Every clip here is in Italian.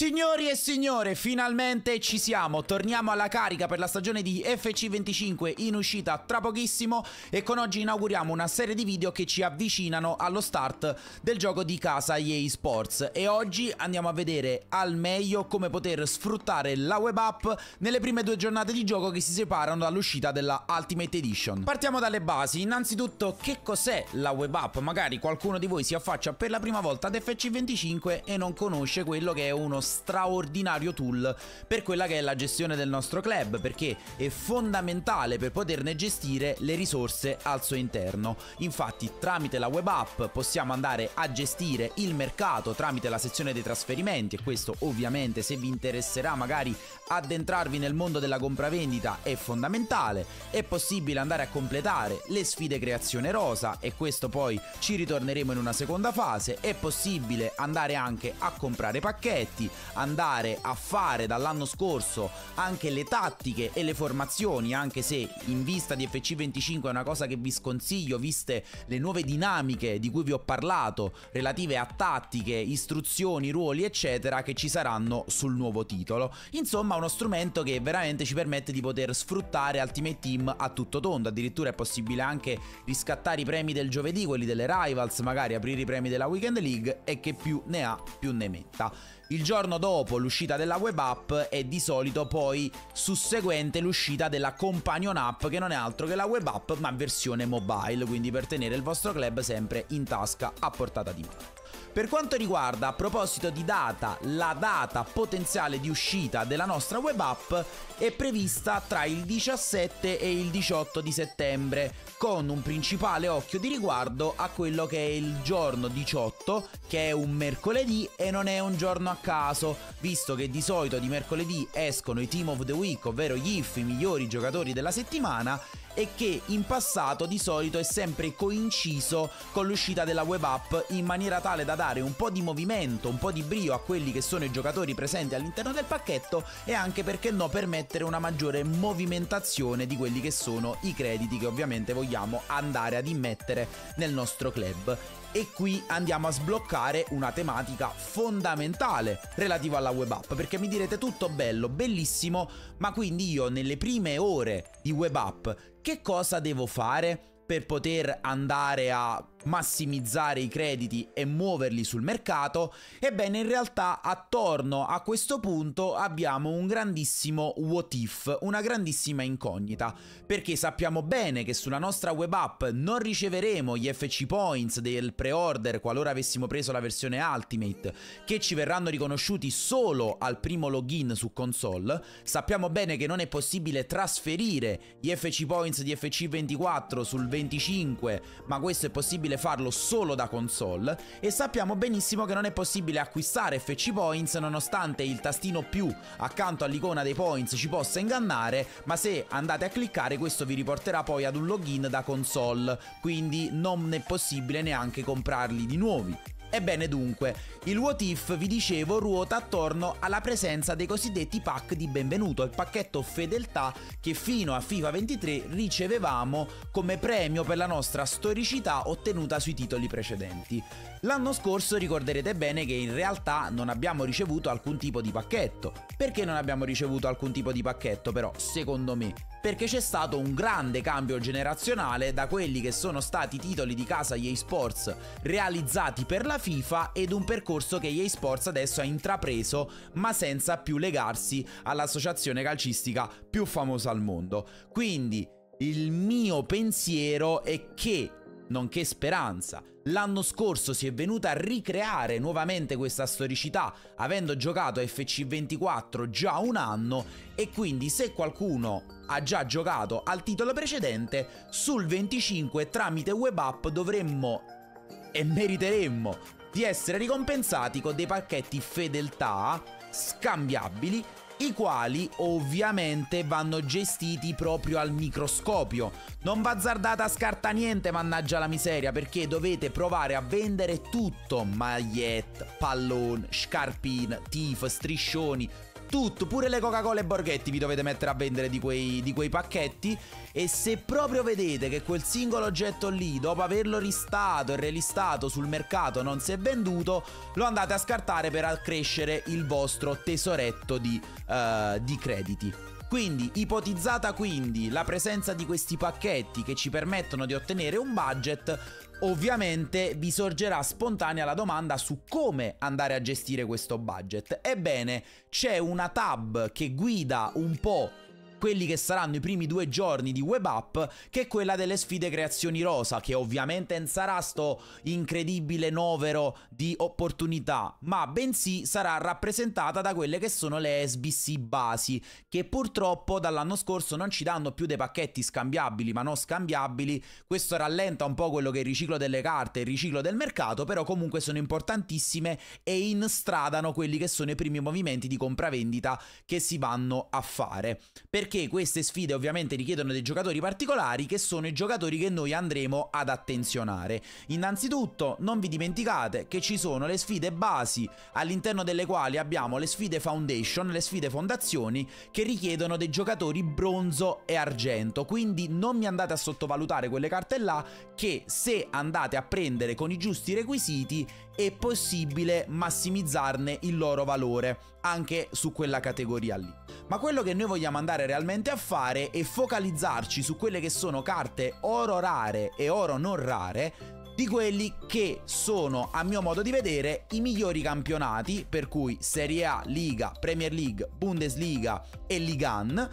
Signori e signore, finalmente ci siamo, torniamo alla carica per la stagione di FC25 in uscita tra pochissimo e con oggi inauguriamo una serie di video che ci avvicinano allo start del gioco di casa EA Sports e oggi andiamo a vedere al meglio come poter sfruttare la web app nelle prime due giornate di gioco che si separano dall'uscita della Ultimate Edition. Partiamo dalle basi, innanzitutto che cos'è la web app? Magari qualcuno di voi si affaccia per la prima volta ad FC25 e non conosce quello che è uno straordinario tool per quella che è la gestione del nostro club, perché è fondamentale per poterne gestire le risorse al suo interno. Infatti tramite la web app possiamo andare a gestire il mercato tramite la sezione dei trasferimenti e questo ovviamente, se vi interesserà magari addentrarvi nel mondo della compravendita, è fondamentale. È possibile andare a completare le sfide creazione rosa e questo poi ci ritorneremo in una seconda fase. È possibile andare anche a comprare pacchetti, andare a fare dall'anno scorso anche le tattiche e le formazioni, anche se in vista di FC25 è una cosa che vi sconsiglio viste le nuove dinamiche di cui vi ho parlato relative a tattiche, istruzioni, ruoli eccetera che ci saranno sul nuovo titolo. Insomma, uno strumento che veramente ci permette di poter sfruttare Ultimate Team a tutto tondo. Addirittura è possibile anche riscattare i premi del giovedì, quelli delle Rivals, magari aprire i premi della Weekend League e che più ne ha più ne metta. Il giorno dopo l'uscita della web app è di solito poi susseguente l'uscita della companion app, che non è altro che la web app ma versione mobile, quindi per tenere il vostro club sempre in tasca a portata di mano. Per quanto riguarda, a proposito di data, la data potenziale di uscita della nostra web app è prevista tra il 17 e il 18 di settembre, con un principale occhio di riguardo a quello che è il giorno 18, che è un mercoledì e non è un giorno a caso, visto che di solito di mercoledì escono i Team of the Week, ovvero gli IF, i migliori giocatori della settimana, e che in passato di solito è sempre coinciso con l'uscita della web app in maniera tale da dare un po' di movimento, un po' di brio a quelli che sono i giocatori presenti all'interno del pacchetto e anche, perché no, permettere una maggiore movimentazione di quelli che sono i crediti che ovviamente vogliamo andare ad immettere nel nostro club. E qui andiamo a sbloccare una tematica fondamentale relativa alla web app, perché mi direte tutto bello, bellissimo, ma quindi io nelle prime ore di web app che cosa devo fare per poter andare a massimizzare i crediti e muoverli sul mercato? Ebbene, in realtà attorno a questo punto abbiamo un grandissimo what if, una grandissima incognita, perché sappiamo bene che sulla nostra web app non riceveremo gli FC points del pre-order qualora avessimo preso la versione Ultimate, che ci verranno riconosciuti solo al primo login su console. Sappiamo bene che non è possibile trasferire gli FC points di FC24 sul 25, ma questo è possibile farlo solo da console, e sappiamo benissimo che non è possibile acquistare FC Points nonostante il tastino più accanto all'icona dei Points ci possa ingannare, ma se andate a cliccare questo vi riporterà poi ad un login da console, quindi non è possibile neanche comprarli di nuovi. Ebbene dunque, il what if, vi dicevo, ruota attorno alla presenza dei cosiddetti pack di benvenuto, il pacchetto fedeltà che fino a FIFA 23 ricevevamo come premio per la nostra storicità ottenuta sui titoli precedenti. L'anno scorso ricorderete bene che in realtà non abbiamo ricevuto alcun tipo di pacchetto. Perché non abbiamo ricevuto alcun tipo di pacchetto però, secondo me? Perché c'è stato un grande cambio generazionale da quelli che sono stati titoli di casa EA Sports realizzati per la FIFA ed un percorso che EA Sports adesso ha intrapreso ma senza più legarsi all'associazione calcistica più famosa al mondo. Quindi il mio pensiero è che, nonché speranza, l'anno scorso si è venuta a ricreare nuovamente questa storicità avendo giocato FC24 già un anno, e quindi se qualcuno ha già giocato al titolo precedente sul 25 tramite web app dovremmo e meriteremmo di essere ricompensati con dei pacchetti fedeltà scambiabili, i quali ovviamente vanno gestiti proprio al microscopio. Non bazzardate a scarta niente, mannaggia la miseria, perché dovete provare a vendere tutto: magliette, pallone, scarpine, tifo, striscioni, tutto, pure le Coca-Cola e Borghetti vi dovete mettere a vendere di quei pacchetti. E se proprio vedete che quel singolo oggetto lì, dopo averlo ristato e relistato sul mercato, non si è venduto, lo andate a scartare per accrescere il vostro tesoretto di crediti. Quindi ipotizzata quindi la presenza di questi pacchetti che ci permettono di ottenere un budget, ovviamente vi sorgerà spontanea la domanda su come andare a gestire questo budget. Ebbene, c'è una tab che guida un po' quelli che saranno i primi 2 giorni di Web App, che è quella delle sfide creazioni rosa, che ovviamente non sarà sto incredibile novero di opportunità, ma bensì sarà rappresentata da quelle che sono le SBC basi, che purtroppo dall'anno scorso non ci danno più dei pacchetti scambiabili ma non scambiabili. Questo rallenta un po' quello che è il riciclo delle carte, il riciclo del mercato, però comunque sono importantissime e instradano quelli che sono i primi movimenti di compravendita che si vanno a fare, perché queste sfide ovviamente richiedono dei giocatori particolari, che sono i giocatori che noi andremo ad attenzionare. Innanzitutto non vi dimenticate che ci sono le sfide basi, all'interno delle quali abbiamo le sfide foundation, le sfide fondazioni, che richiedono dei giocatori bronzo e argento, quindi non mi andate a sottovalutare quelle carte là, che se andate a prendere con i giusti requisiti è possibile massimizzarne il loro valore anche su quella categoria lì. Ma quello che noi vogliamo andare realmente a fare è focalizzarci su quelle che sono carte oro rare e oro non rare, di quelli che sono, a mio modo di vedere, i migliori campionati, per cui Serie A, Liga, Premier League, Bundesliga e Ligan,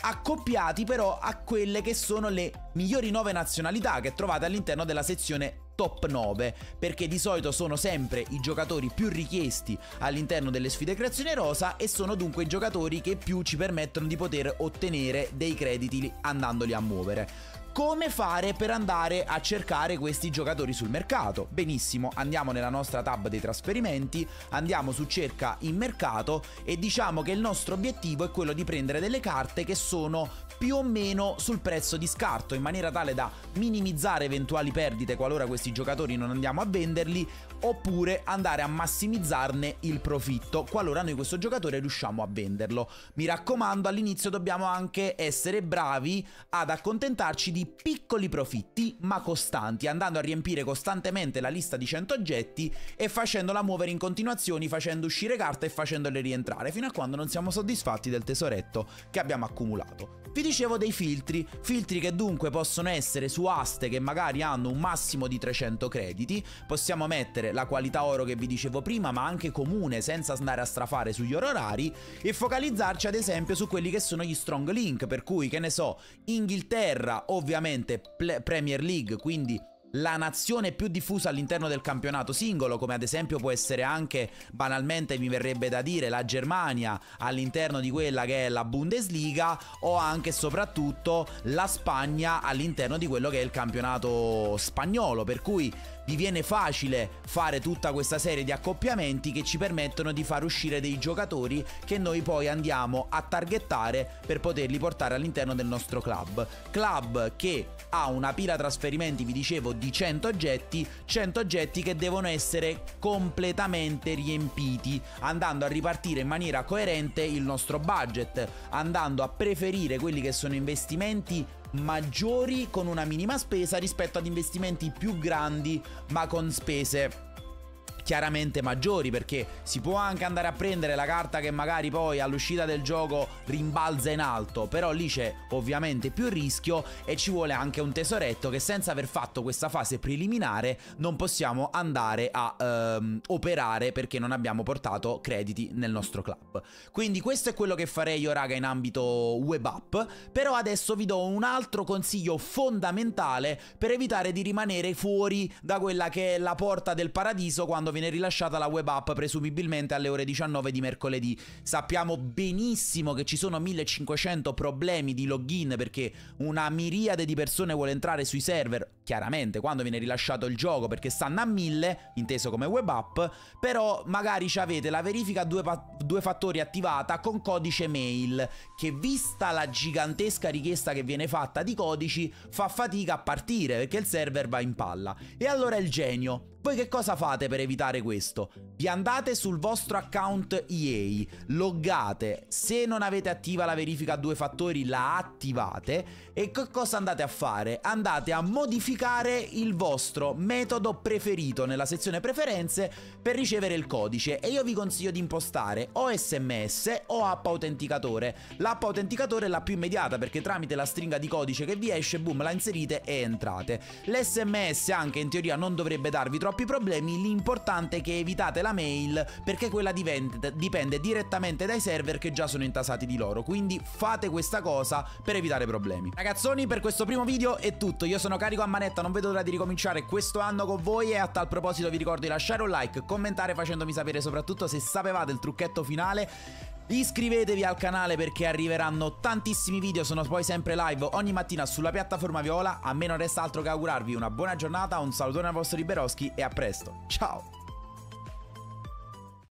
accoppiati però a quelle che sono le migliori 9 nazionalità che trovate all'interno della sezione top 9, perché di solito sono sempre i giocatori più richiesti all'interno delle sfide creazione rosa e sono dunque i giocatori che più ci permettono di poter ottenere dei crediti andandoli a muovere. Come fare per andare a cercare questi giocatori sul mercato? Benissimo, andiamo nella nostra tab dei trasferimenti, andiamo su cerca in mercato e diciamo che il nostro obiettivo è quello di prendere delle carte che sono più o meno sul prezzo di scarto, in maniera tale da minimizzare eventuali perdite qualora questi giocatori non andiamo a venderli, oppure andare a massimizzarne il profitto qualora noi questo giocatore riusciamo a venderlo. Mi raccomando, all'inizio dobbiamo anche essere bravi ad accontentarci di piccoli profitti ma costanti, andando a riempire costantemente la lista di 100 oggetti e facendola muovere in continuazione, facendo uscire carte e facendole rientrare fino a quando non siamo soddisfatti del tesoretto che abbiamo accumulato. Vi dicevo dei filtri che dunque possono essere su aste che magari hanno un massimo di 300 crediti. Possiamo mettere la qualità oro che vi dicevo prima, ma anche comune, senza andare a strafare sugli oro rari, e focalizzarci ad esempio su quelli che sono gli strong link, per cui, che ne so, Inghilterra, ovviamente Premier League, quindi la nazione più diffusa all'interno del campionato singolo, come ad esempio può essere anche, banalmente mi verrebbe da dire, la Germania all'interno di quella che è la Bundesliga, o anche e soprattutto la Spagna all'interno di quello che è il campionato spagnolo, per cui vi viene facile fare tutta questa serie di accoppiamenti che ci permettono di far uscire dei giocatori che noi poi andiamo a targettare per poterli portare all'interno del nostro club che ha una pila trasferimenti, vi dicevo, di 100 oggetti che devono essere completamente riempiti, andando a ripartire in maniera coerente il nostro budget, andando a preferire quelli che sono investimenti maggiori con una minima spesa rispetto ad investimenti più grandi ma con spese chiaramente maggiori, perché si può anche andare a prendere la carta che magari poi all'uscita del gioco rimbalza in alto, però lì c'è ovviamente più rischio e ci vuole anche un tesoretto che, senza aver fatto questa fase preliminare, non possiamo andare a operare, perché non abbiamo portato crediti nel nostro club. Quindi questo è quello che farei io, raga, in ambito web app. Però adesso vi do un altro consiglio fondamentale per evitare di rimanere fuori da quella che è la porta del paradiso quando viene rilasciata la web app, presumibilmente alle ore 19 di mercoledì. Sappiamo benissimo che ci sono 1500 problemi di login, perché una miriade di persone vuole entrare sui server, chiaramente quando viene rilasciato il gioco, perché stanno a 1000, inteso come web app, però magari avete la verifica due fattori attivata con codice mail, che, vista la gigantesca richiesta che viene fatta di codici, fa fatica a partire perché il server va in palla. E allora il genio Voi che cosa fate per evitare questo? Vi andate sul vostro account EA, loggate, se non avete attiva la verifica a 2 fattori la attivate e che cosa andate a fare? Andate a modificare il vostro metodo preferito nella sezione preferenze per ricevere il codice e io vi consiglio di impostare o SMS o app autenticatore. L'app autenticatore è la più immediata perché tramite la stringa di codice che vi esce, boom, la inserite e entrate. L'SMS anche in teoria non dovrebbe darvi troppo problemi, l'importante è che evitate la mail perché quella dipende direttamente dai server che già sono intasati di loro, quindi fate questa cosa per evitare problemi. Ragazzoni, per questo primo video è tutto, io sono carico a manetta, non vedo l'ora di ricominciare questo anno con voi e a tal proposito vi ricordo di lasciare un like, commentare facendomi sapere soprattutto se sapevate il trucchetto finale. Iscrivetevi al canale perché arriveranno tantissimi video, sono poi sempre live ogni mattina sulla piattaforma viola. A me non resta altro che augurarvi una buona giornata, un salutone al vostro Riberoschi e a presto, ciao!